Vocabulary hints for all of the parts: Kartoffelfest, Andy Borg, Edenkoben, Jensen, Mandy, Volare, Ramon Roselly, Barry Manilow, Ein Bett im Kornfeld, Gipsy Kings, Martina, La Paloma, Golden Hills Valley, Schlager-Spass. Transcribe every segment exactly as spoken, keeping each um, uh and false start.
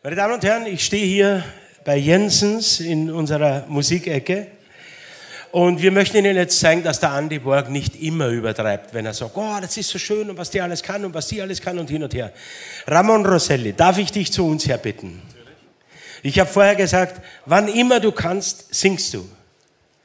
Meine Damen und Herren, ich stehe hier bei Jensens in unserer Musikecke und wir möchten Ihnen jetzt zeigen, dass der Andy Borg nicht immer übertreibt, wenn er sagt, oh, das ist so schön und was der alles kann und was die alles kann und hin und her. Ramon Roselly, darf ich dich zu uns herbitten? Natürlich. Ich habe vorher gesagt, wann immer du kannst, singst du.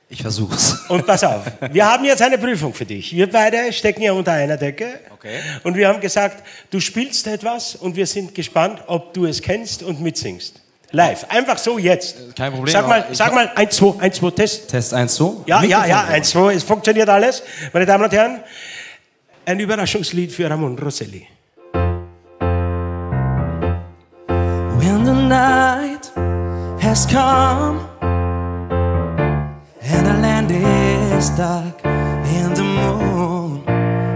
Ich versuch's. Und pass auf, wir haben jetzt eine Prüfung für dich. Wir beide stecken ja unter einer Decke. Okay. Und wir haben gesagt, du spielst etwas und wir sind gespannt, ob du es kennst und mitsingst. Live, einfach so jetzt. Kein Problem. Sag mal, sag mal eins, zwei, eins, zwei, Test. Test eins, zwei? Ja, ja, ja, eins, zwei, es funktioniert alles. Meine Damen und Herren, ein Überraschungslied für Ramon Roselly. When the night has come and the land is dark and the moon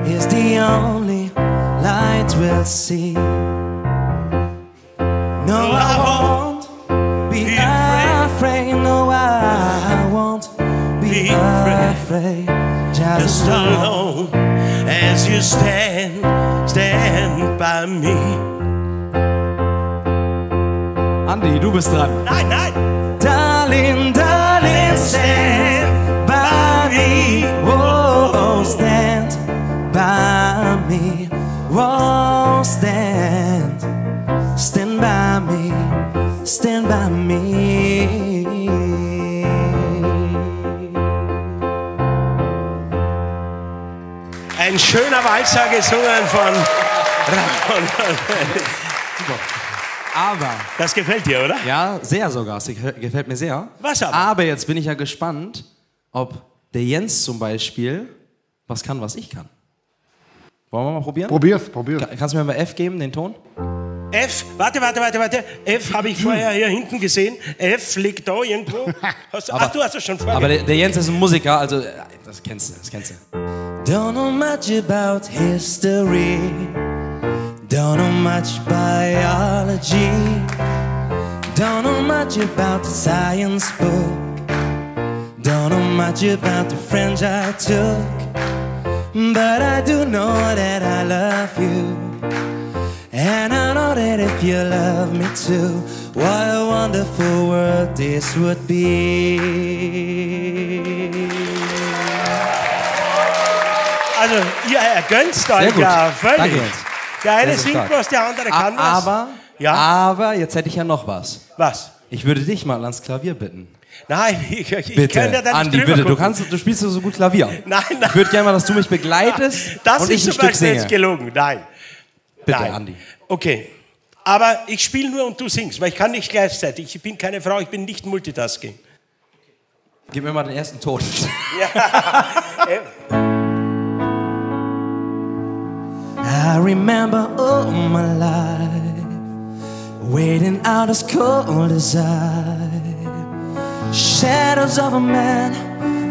is the only light we'll see. No, I won't be afraid. No, I won't be afraid. Just alone as you stand, stand by me. Andy, du bist dran. Nein, nein. Darling, darling, stand by me. Oh, stand by me. Oh, stand. Stand by me, stand by me. Ein schöner Walzer gesungen von Ramon. Aber das gefällt dir, oder? Ja, sehr sogar. Das gefällt mir sehr. Was aber? Aber jetzt bin ich ja gespannt, ob der Jens zum Beispiel was kann, was ich kann. Wollen wir mal probieren? Probier's, probier's. Kannst du mir mal F geben, den Ton? F, warte, warte, warte, warte. F habe ich vorher hier hinten gesehen. F liegt da irgendwo. Hast du, aber, ach, du hast es schon vorher. Aber der, der Jens ist ein Musiker, also das kennst du, das kennst du. Don't know much about history. Don't know much biology. Don't know much about the science book. Don't know much about the friends I took. But I do know that I love you. And I know that if you love me too, what a wonderful world this would be. Also, ihr ergönnt euch ja völlig. Danke. Der eine singt was, der andere kann A was. Aber, ja? aber, jetzt hätte ich ja noch was. Was? Ich würde dich mal ans Klavier bitten. Nein, ich, ich bitte, kann ja da nicht Andi, bitte, du, kannst, du spielst so gut Klavier. Nein, nein. Ich würde gerne mal, dass du mich begleitest das und ich ein Stück singe. Das ist zum Beispiel jetzt gelogen, nein. Bitte, nein. Andi. Okay, aber ich spiele nur und du singst, weil ich kann nicht gleichzeitig. Ich bin keine Frau, ich bin nicht Multitasking. Gib mir mal den ersten Ton. I remember all my life, waiting out as cold as I. Shadows of a man,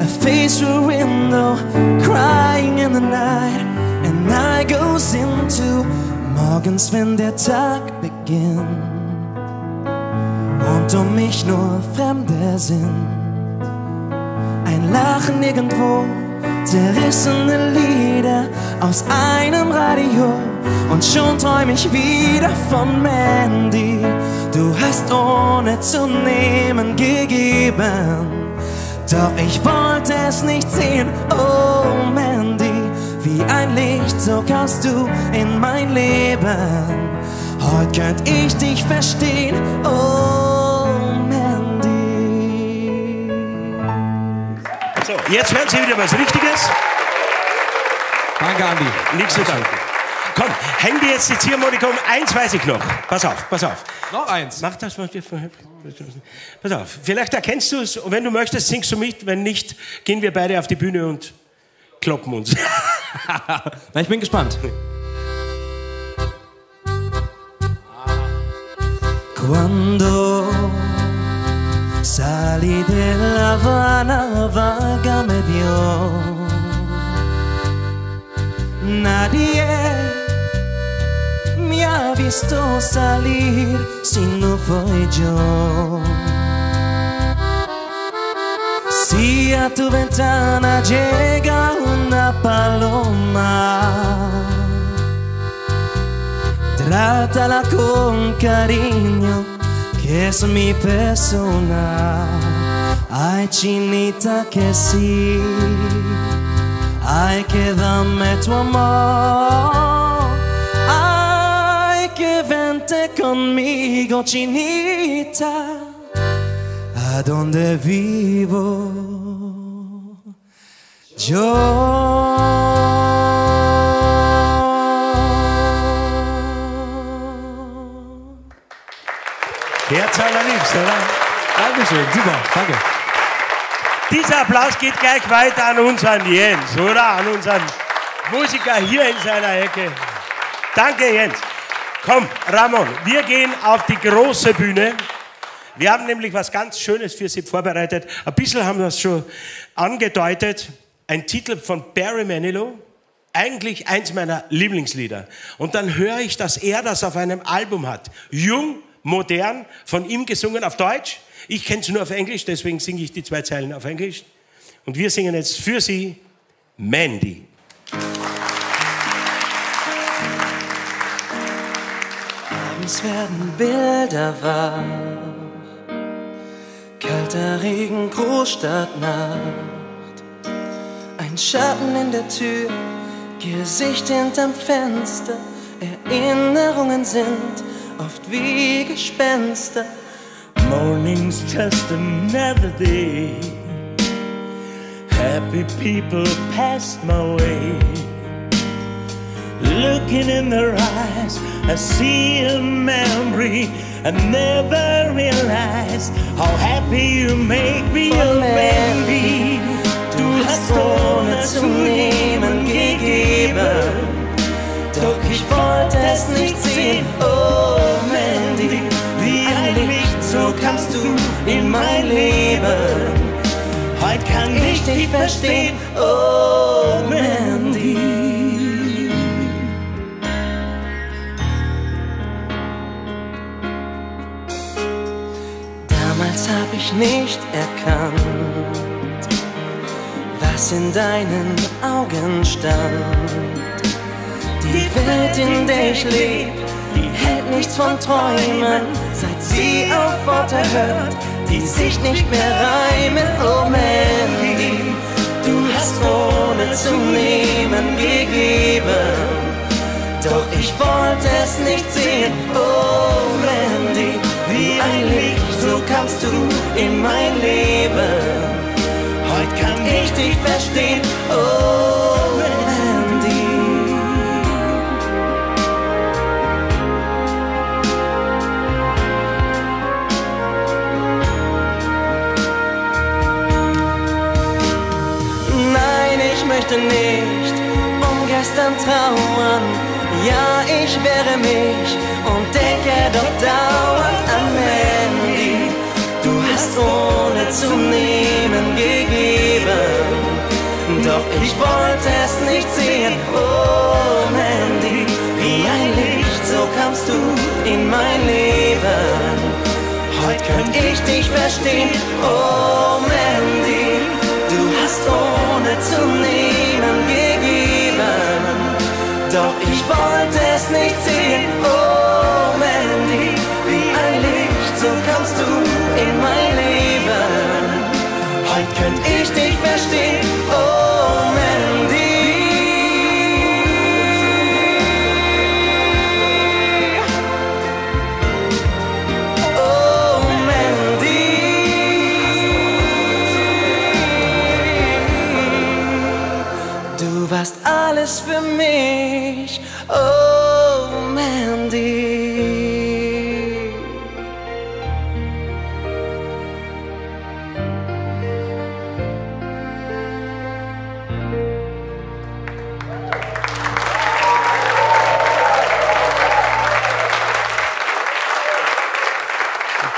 a face through a window, crying in the night. And I goes into morgens, wenn der Tag beginnt und um mich nur Fremde sind. Ein Lachen irgendwo, zerrissene Lieder aus einem Radio und schon träum ich wieder von Mandy. Du hast ohne zu nehmen gegeben, doch ich wollte es nicht sehen, oh Mandy. Wie ein Licht, so kamst du in mein Leben. Heute könnt ich dich verstehen, oh Mandy. So, jetzt hören Sie wieder was Richtiges. Danke, Andi. Nichts zu danken. Komm, häng dir jetzt die Ziehharmonika um. Eins weiß ich noch. Pass auf, pass auf. Noch eins. Mach das, was wir vorher... Pass auf, vielleicht erkennst du es. Und wenn du möchtest, singst du mit. Wenn nicht, gehen wir beide auf die Bühne und kloppen uns. Na, ich bin gespannt. Quando salì della vana vaga me vio, nadie mi ha visto salir se non fui io. Si a tu ventana llega una paloma, trátala con cariño Chiesimi persona, ai cinita che si, ai che dammi tuo amore, ai che vente conmigo cinita, a donde vivo yo. Herz allerliebst, oder? Dankeschön, super, danke. Dieser Applaus geht gleich weiter an unseren Jens, oder? An unseren Musiker hier in seiner Ecke. Danke, Jens. Komm, Ramon, wir gehen auf die große Bühne. Wir haben nämlich was ganz Schönes für Sie vorbereitet. Ein bisschen haben wir es schon angedeutet. Ein Titel von Barry Manilow. Eigentlich eins meiner Lieblingslieder. Und dann höre ich, dass er das auf einem Album hat. Jung, modern, von ihm gesungen auf Deutsch. Ich kenne es nur auf Englisch, deswegen singe ich die zwei Zeilen auf Englisch. Und wir singen jetzt für Sie Mandy. Abends werden Bilder wahr, kalter Regen, Großstadtnacht, ein Schatten in der Tür, Gesicht hinterm Fenster, Erinnerungen sind oft wie Gespenster. Morning's just another day, happy people passed my way, looking in their eyes I see a memory. I never realized how happy you make me. Oh Mandy, du hast ohne zu nehmen gegeben, doch ich wollte es nicht sehen. Oh Mandy, wie ein Licht, so kamst du in mein Leben. Heute kann ich dich verstehen. Oh Mandy. Damals hab ich nicht erkannt, was in deinen Augen stand. Die Welt, in der ich leb, die hält nichts von Träumen, seit sie auf Worte hört, die sich nicht mehr reimen. Oh Mandy, du hast ohne zu nehmen gegeben, doch ich wollte es nicht sehen. Oh Mandy, wie ein Licht, so kamst du in mein Leben. Heute kann ich dich verstehen. Oh Mandy. Ich möchte nicht um gestern trauern, ja, ich wehre mich und denke doch dauernd an Mandy. Du hast ohne zu nehmen gegeben, doch ich wollte es nicht sehen. Oh Mandy, wie ein Licht, so kamst du in mein Leben. Heute könnt ich dich verstehen. Oh Mandy, du hast ohne zu nehmen gegeben, doch ich wollte es nicht sehen. Oh Mandy, wie ein Licht, so kamst du in mein Leben. Heute könnt ich dich verstehen. Oh Mandy, oh Mandy. Du warst alles für mich, oh Mandy.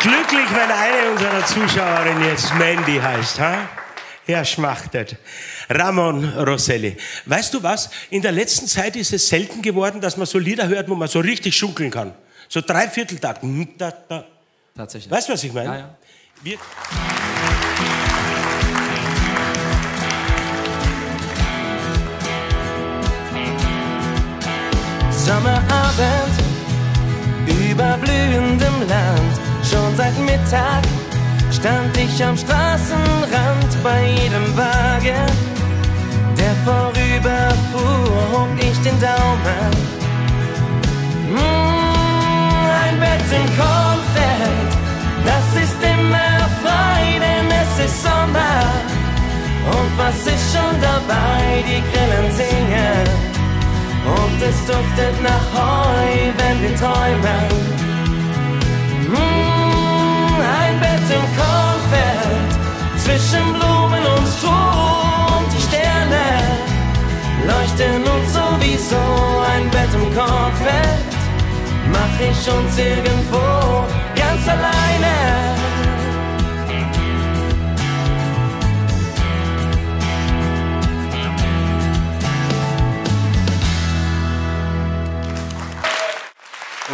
Glücklich, wenn eine unserer Zuschauerinnen jetzt Mandy heißt, ha? Huh? Er schmachtet. Ramon Roselly. Weißt du was? In der letzten Zeit ist es selten geworden, dass man so Lieder hört, wo man so richtig schunkeln kann. So Dreivierteltakt. Tatsächlich. Weißt du, was ich meine? Ja, ja. Wir Sommerabend über blühendem Land, schon seit Sonntagmittag stand ich am Straßenrand bei jedem Wagen, der vorüberfuhr, hob ich den Daumen. Mmh, ein Bett im Kornfeld, das ist immer frei, denn es ist Sommer. Und was ist schon dabei, die Grillen singen und es duftet nach Heu, wenn wir träumen. Ein Bett im Kornfeld, zwischen Blumen und Stroh, und die Sterne leuchten uns sowieso. Ein Bett im Kornfeld, mach ich uns irgendwo ganz alleine.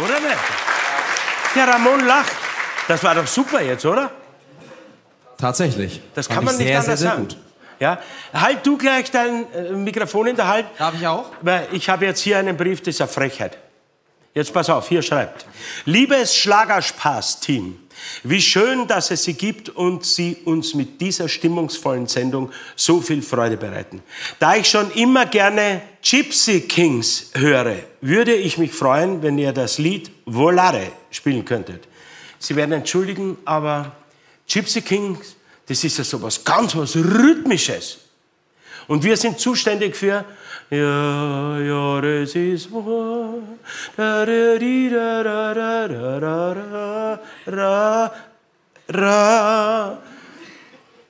Oder nicht? Der Ramon lacht. Das war doch super jetzt, oder? Tatsächlich. Das kann man nicht sehr, anders sehr, sehr sagen. Gut. Ja? Halt du gleich dein äh, Mikrofon in der Hand. Darf ich auch? Weil ich habe jetzt hier einen Brief, das ist eine Frechheit. Jetzt pass auf, hier schreibt: Liebes Schlager-Spass-Team, wie schön, dass es Sie gibt und Sie uns mit dieser stimmungsvollen Sendung so viel Freude bereiten. Da ich schon immer gerne Gipsy Kings höre, würde ich mich freuen, wenn ihr das Lied Volare spielen könntet. Sie werden entschuldigen, aber Gipsy Kings, das ist ja sowas ganz was Rhythmisches. Und wir sind zuständig für ja, ja, das ist wahr. Da, da, di, da, da, da, da, da, da.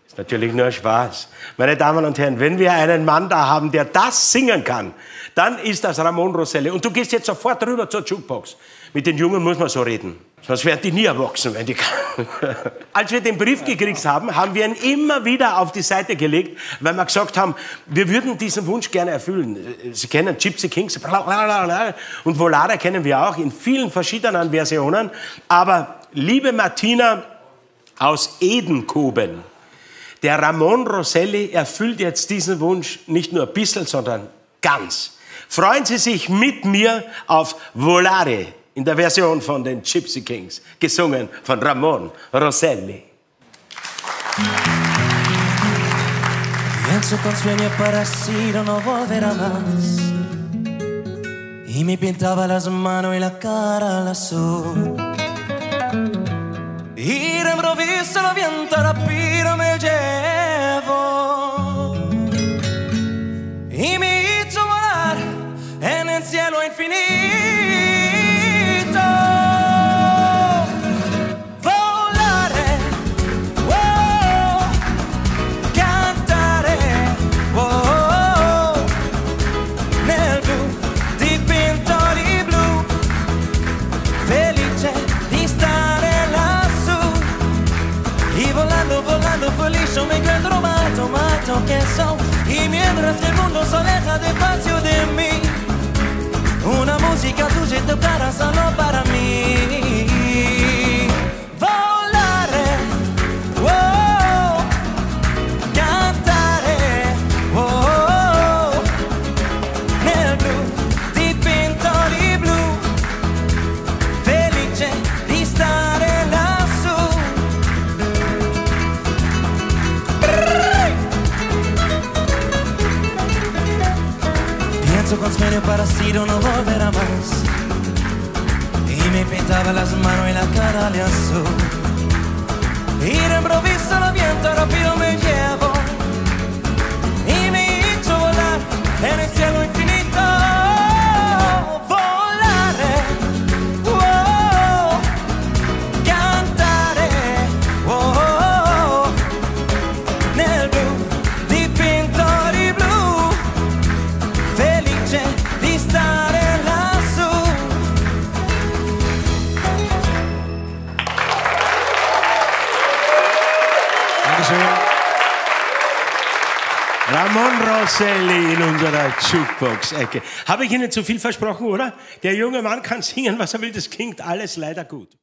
Ist natürlich nur Spaß. Meine Damen und Herren, wenn wir einen Mann da haben, der das singen kann, dann ist das Ramon Roselly. Und du gehst jetzt sofort rüber zur Jukebox. Mit den Jungen muss man so reden. Sonst werden die nie erwachsen, wenn die kann. Als wir den Brief gekriegt haben, haben wir ihn immer wieder auf die Seite gelegt, weil wir gesagt haben, wir würden diesen Wunsch gerne erfüllen. Sie kennen Gipsy Kings, blablabla, und Volare kennen wir auch in vielen verschiedenen Versionen. Aber liebe Martina aus Edenkoben, der Ramon Roselly erfüllt jetzt diesen Wunsch nicht nur ein bisschen, sondern ganz. Freuen Sie sich mit mir auf Volare. In der Version von den Gipsy Kings, gesungen von Ramon Roselly. Pienso con sueños para si no volverá más. Y me pintaba las manos y la cara al azul. Y de improviso el viento rápido me llevó. Y me hizo volar en el cielo infinito. Yo me encuentro tomato, mato, queso. Y mientras el mundo se aleja despacio de mí, una música tuya y tu cara solo para mí. Con sueño para si no volverá más. Y me pintaba las manos y la cara de azul. Y de improviso el viento rápido me llevó. Y me hizo volar en el cielo infinito. Ramon Roselly in unserer Jukebox-Ecke. Habe ich Ihnen zu viel versprochen, oder? Der junge Mann kann singen, was er will, das klingt alles leider gut.